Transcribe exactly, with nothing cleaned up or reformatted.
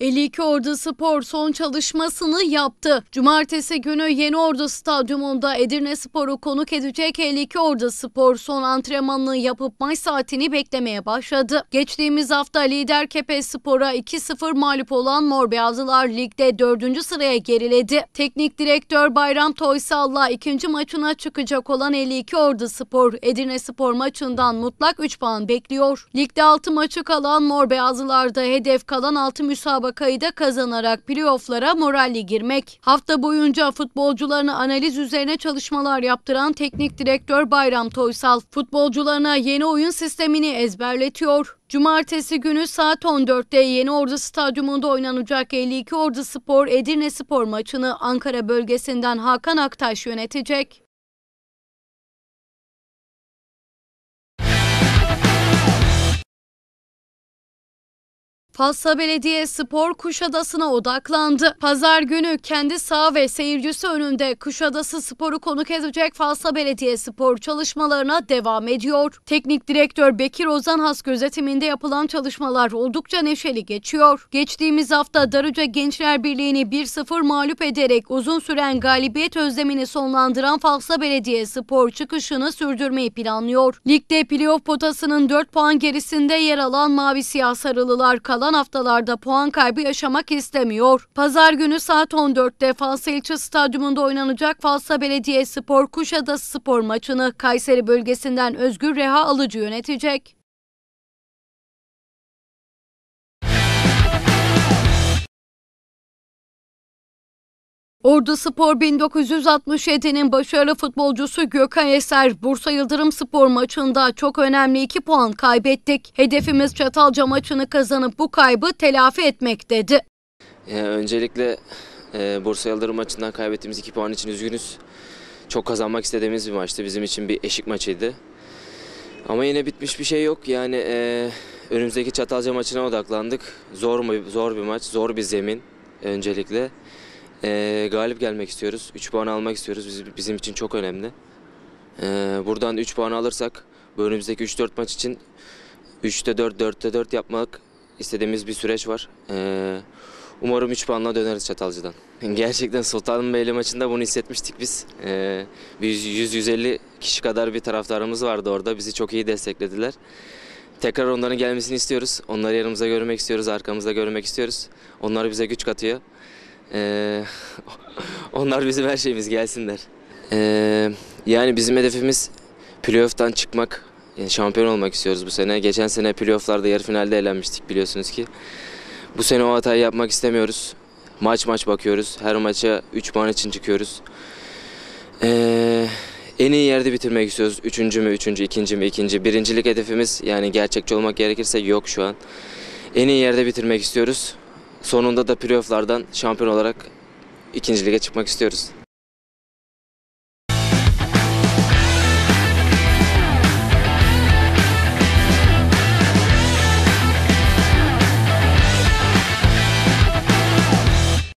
elli iki Ordu Spor son çalışmasını yaptı. Cumartesi günü Yeni Ordu Stadyumunda Edirne Spor'u konuk edecek elli iki Ordu Spor son antrenmanını yapıp maç saatini beklemeye başladı. Geçtiğimiz hafta lider Kepez Spor'a iki sıfır mağlup olan Morbeyazlılar ligde dördüncü sıraya geriledi. Teknik direktör Bayram Toysal'la ikinci maçına çıkacak olan elli iki Ordu Spor, Edirne Spor maçından mutlak üç puan bekliyor. Ligde altı maçı kalan Morbeyazlılar'da hedef kalan altı müsabaka Bakayı da kazanarak playofflara moralli girmek. Hafta boyunca futbolcularına analiz üzerine çalışmalar yaptıran teknik direktör Bayram Toysal futbolcularına yeni oyun sistemini ezberletiyor. Cumartesi günü saat on dörtte Yeni Ordu Stadyumunda oynanacak elli iki Ordu Spor Edirne Spor maçını Ankara bölgesinden Hakan Aktaş yönetecek. Fatsa Belediyespor Kuşadası'na odaklandı. Pazar günü kendi saha ve seyircisi önünde Kuşadası Spor'u konuk edecek Fatsa Belediyespor çalışmalarına devam ediyor. Teknik direktör Bekir Ozan Has gözetiminde yapılan çalışmalar oldukça neşeli geçiyor. Geçtiğimiz hafta Darıca Gençler Birliği'ni bir sıfır mağlup ederek uzun süren galibiyet özlemini sonlandıran Fatsa Belediyespor çıkışını sürdürmeyi planlıyor. Ligde playoff potasının dört puan gerisinde yer alan Mavi Siyah Sarılılar kalan haftalarda puan kaybı yaşamak istemiyor. Pazar günü saat on dörtte Fatsa İlçe Stadyumunda oynanacak Fatsa Belediyespor Kuşadası Spor maçını Kayseri bölgesinden Özgür Reha Alıcı yönetecek. Ordu Spor bin dokuz yüz altmış yedi'nin başarılı futbolcusu Gökhan Eser, Bursa Yıldırım Spor maçında çok önemli iki puan kaybettik. Hedefimiz Çatalca maçını kazanıp bu kaybı telafi etmek dedi. Ee, öncelikle e, Bursa Yıldırım maçından kaybettiğimiz iki puan için üzgünüz. Çok kazanmak istediğimiz bir maçtı. Bizim için bir eşik maçıydı. Ama yine bitmiş bir şey yok. Yani e, önümüzdeki Çatalca maçına odaklandık. Zor mu? Zor bir maç, zor bir zemin öncelikle. Ee, galip gelmek istiyoruz. üç puan almak istiyoruz. Biz, bizim için çok önemli. Ee, buradan üç puan alırsak bu önümüzdeki üç dört maç için üçte dört, dörtte dört yapmak istediğimiz bir süreç var. Ee, umarım üç puanla döneriz Çatalca'dan. Gerçekten Sultanbeyli maçında bunu hissetmiştik biz. Ee, yüz yüz elli kişi kadar bir taraftarımız vardı orada. Bizi çok iyi desteklediler. Tekrar onların gelmesini istiyoruz. Onları yanımıza görmek istiyoruz. Arkamızda görmek istiyoruz. Onlar bize güç katıyor. Ee, onlar bizim her şeyimiz, gelsinler. Ee, yani bizim hedefimiz playoff'tan çıkmak, yani şampiyon olmak istiyoruz bu sene. Geçen sene playoff'larda yarı finalde elenmiştik biliyorsunuz ki. Bu sene o hatayı yapmak istemiyoruz. Maç maç bakıyoruz. Her maça üç puan için çıkıyoruz. Ee, en iyi yerde bitirmek istiyoruz. Üçüncü mü, üçüncü, ikinci mi, ikinci. Birincilik hedefimiz, yani gerçekçi olmak gerekirse, yok şu an. En iyi yerde bitirmek istiyoruz. Sonunda da playofflardan şampiyon olarak ikinci lige çıkmak istiyoruz.